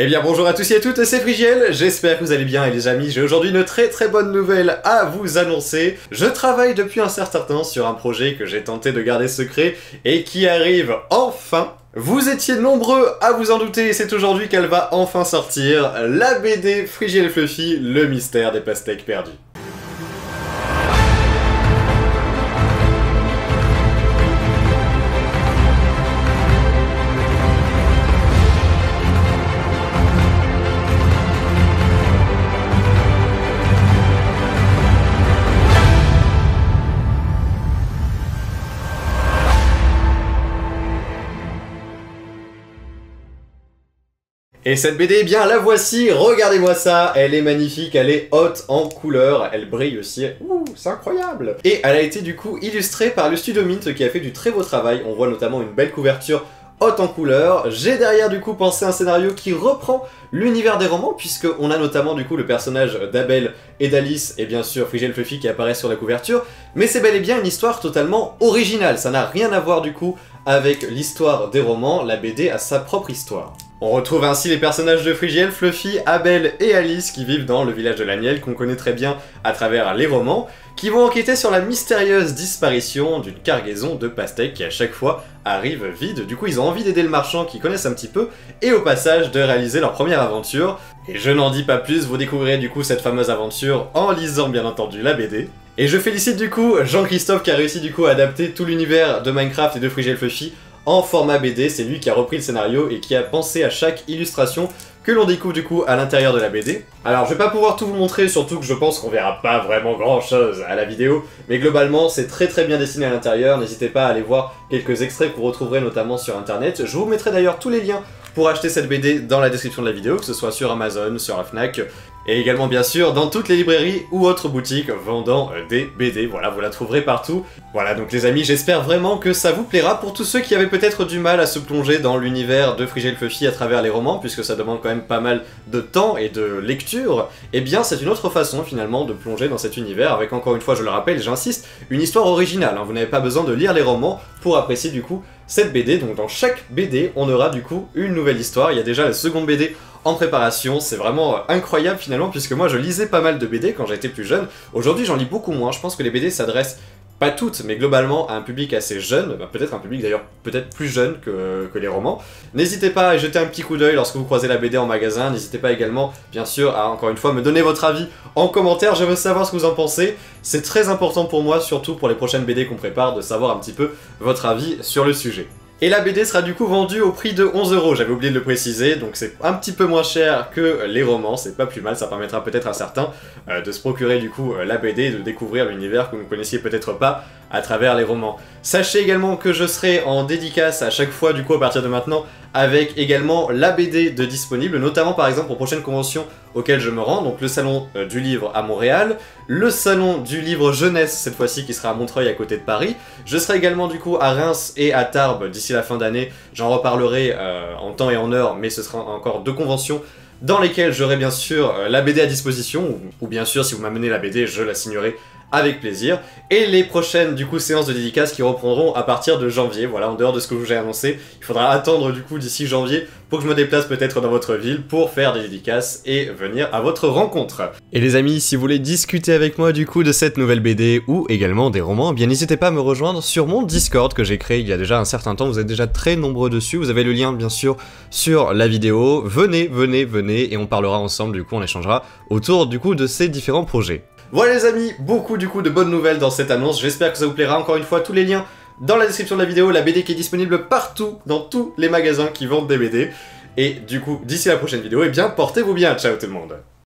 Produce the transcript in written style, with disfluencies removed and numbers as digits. Eh bien bonjour à tous et à toutes, c'est Frigiel, j'espère que vous allez bien et les amis, j'ai aujourd'hui une très bonne nouvelle à vous annoncer. Je travaille depuis un certain temps sur un projet que j'ai tenté de garder secret et qui arrive enfin. Vous étiez nombreux à vous en douter et c'est aujourd'hui qu'elle va enfin sortir, la BD Frigiel & Fluffy, le mystère des pastèques perdues. Et cette BD, eh bien la voici, regardez-moi ça, elle est magnifique, elle est haute en couleur, elle brille aussi, ouh, c'est incroyable. Et elle a été du coup illustrée par le studio Mint qui a fait du très beau travail, on voit notamment une belle couverture haute en couleur. J'ai derrière du coup pensé un scénario qui reprend l'univers des romans puisqu'on a notamment du coup le personnage d'Abel et d'Alice et bien sûr Frigiel & Fluffy qui apparaissent sur la couverture, mais c'est bel et bien une histoire totalement originale, ça n'a rien à voir du coup avec l'histoire des romans, la BD a sa propre histoire. On retrouve ainsi les personnages de Frigiel, Fluffy, Abel et Alice qui vivent dans le village de la Miel qu'on connaît très bien à travers les romans, qui vont enquêter sur la mystérieuse disparition d'une cargaison de pastèques qui à chaque fois arrive vide. Du coup ils ont envie d'aider le marchand qu'ils connaissent un petit peu et au passage de réaliser leur première aventure. Et je n'en dis pas plus, vous découvrirez du coup cette fameuse aventure en lisant bien entendu la BD. Et je félicite du coup Jean-Christophe qui a réussi du coup à adapter tout l'univers de Minecraft et de Frigiel & Fluffy en format BD, c'est lui qui a repris le scénario et qui a pensé à chaque illustration que l'on découvre du coup à l'intérieur de la BD. Alors je vais pas pouvoir tout vous montrer, surtout que je pense qu'on verra pas vraiment grand chose à la vidéo, mais globalement c'est très bien dessiné à l'intérieur, n'hésitez pas à aller voir quelques extraits que vous retrouverez notamment sur internet. Je vous mettrai d'ailleurs tous les liens pour acheter cette BD dans la description de la vidéo, que ce soit sur Amazon, sur la FNAC, et également bien sûr dans toutes les librairies ou autres boutiques vendant des BD, voilà, vous la trouverez partout. Voilà donc les amis, j'espère vraiment que ça vous plaira pour tous ceux qui avaient peut-être du mal à se plonger dans l'univers de Frigiel & Fluffy à travers les romans, puisque ça demande quand même pas mal de temps et de lecture, et eh bien c'est une autre façon finalement de plonger dans cet univers, avec encore une fois, je le rappelle, j'insiste, une histoire originale, hein. Vous n'avez pas besoin de lire les romans pour apprécier du coup cette BD, donc dans chaque BD on aura du coup une nouvelle histoire, il y a déjà la seconde BD en préparation, c'est vraiment incroyable finalement puisque moi je lisais pas mal de BD quand j'étais plus jeune, aujourd'hui j'en lis beaucoup moins, je pense que les BD s'adressent pas toutes, mais globalement à un public assez jeune, bah peut-être un public d'ailleurs peut-être plus jeune que les romans. N'hésitez pas à jeter un petit coup d'œil lorsque vous croisez la BD en magasin, n'hésitez pas également bien sûr à encore une fois me donner votre avis en commentaire, je veux savoir ce que vous en pensez, c'est très important pour moi, surtout pour les prochaines BD qu'on prépare, de savoir un petit peu votre avis sur le sujet. Et la BD sera du coup vendue au prix de 11 €, j'avais oublié de le préciser, donc c'est un petit peu moins cher que les romans, c'est pas plus mal, ça permettra peut-être à certains de se procurer du coup la BD et de découvrir l'univers que vous ne connaissiez peut-être pas à travers les romans. Sachez également que je serai en dédicace à chaque fois du coup à partir de maintenant, avec également la BD de disponible, notamment par exemple aux prochaines conventions auxquelles je me rends, donc le salon du livre à Montréal, le salon du livre jeunesse cette fois-ci qui sera à Montreuil à côté de Paris, je serai également du coup à Reims et à Tarbes d'ici la fin d'année, j'en reparlerai en temps et en heure, mais ce sera encore deux conventions dans lesquelles j'aurai bien sûr la BD à disposition, ou bien sûr si vous m'amenez la BD je la signerai avec plaisir, et les prochaines du coup séances de dédicaces qui reprendront à partir de janvier, voilà, en dehors de ce que je vous ai annoncé, il faudra attendre du coup d'ici janvier pour que je me déplace peut-être dans votre ville pour faire des dédicaces et venir à votre rencontre. Et les amis, si vous voulez discuter avec moi du coup de cette nouvelle BD ou également des romans, eh bien n'hésitez pas à me rejoindre sur mon Discord que j'ai créé il y a déjà un certain temps, vous êtes déjà très nombreux dessus, vous avez le lien bien sûr sur la vidéo, venez et on parlera ensemble du coup, on échangera autour du coup de ces différents projets. Voilà les amis, beaucoup du coup de bonnes nouvelles dans cette annonce, j'espère que ça vous plaira, encore une fois tous les liens dans la description de la vidéo, la BD qui est disponible partout, dans tous les magasins qui vendent des BD, et du coup d'ici la prochaine vidéo, eh bien portez-vous bien, ciao tout le monde.